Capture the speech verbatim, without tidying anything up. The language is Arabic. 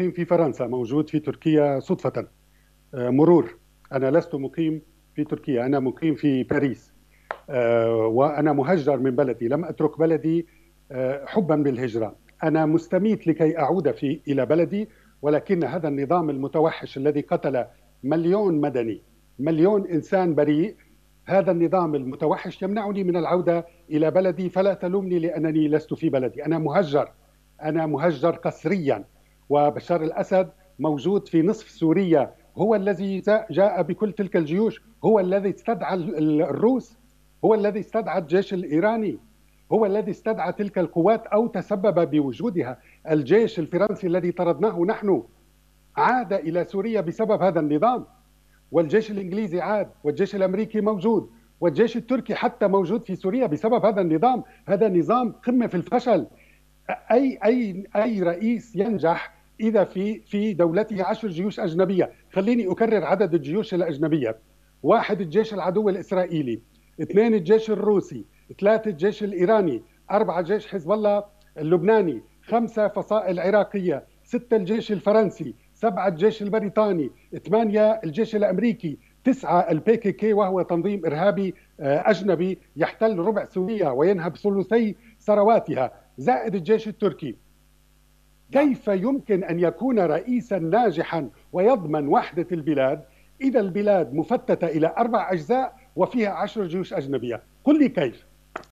مقيم في فرنسا موجود في تركيا صدفة مرور. أنا لست مقيم في تركيا، أنا مقيم في باريس، وأنا مهجر من بلدي، لم أترك بلدي حبا بالهجرة، أنا مستميت لكي أعود في إلى بلدي، ولكن هذا النظام المتوحش الذي قتل مليون مدني، مليون إنسان بريء، هذا النظام المتوحش يمنعني من العودة إلى بلدي، فلا تلومني لأنني لست في بلدي، أنا مهجر، أنا مهجر قسريا. وبشار الأسد موجود في نصف سوريا، هو الذي جاء بكل تلك الجيوش، هو الذي استدعى الروس، هو الذي استدعى الجيش الإيراني، هو الذي استدعى تلك القوات أو تسبب بوجودها. الجيش الفرنسي الذي طردناه نحن عاد إلى سوريا بسبب هذا النظام، والجيش الإنجليزي عاد، والجيش الأمريكي موجود، والجيش التركي حتى موجود في سوريا بسبب هذا النظام. هذا نظام قمة في الفشل. أي أي أي رئيس ينجح إذا في في دولته عشر جيوش أجنبية. خليني أكرر عدد الجيوش الأجنبية: واحد الجيش العدو الإسرائيلي، اثنين الجيش الروسي، ثلاثة الجيش الإيراني، أربعة جيش حزب الله اللبناني، خمسة فصائل عراقية، ستة الجيش الفرنسي، سبعة الجيش البريطاني، ثمانية الجيش الأمريكي، تسعة البي كي كي وهو تنظيم إرهابي أجنبي يحتل ربع سوريا وينهب ثلثي ثرواتها، زائد الجيش التركي. كيف يمكن أن يكون رئيسا ناجحا ويضمن وحدة البلاد إذا البلاد مفتتة إلى أربع أجزاء وفيها عشر جيوش أجنبية؟ قل لي كيف؟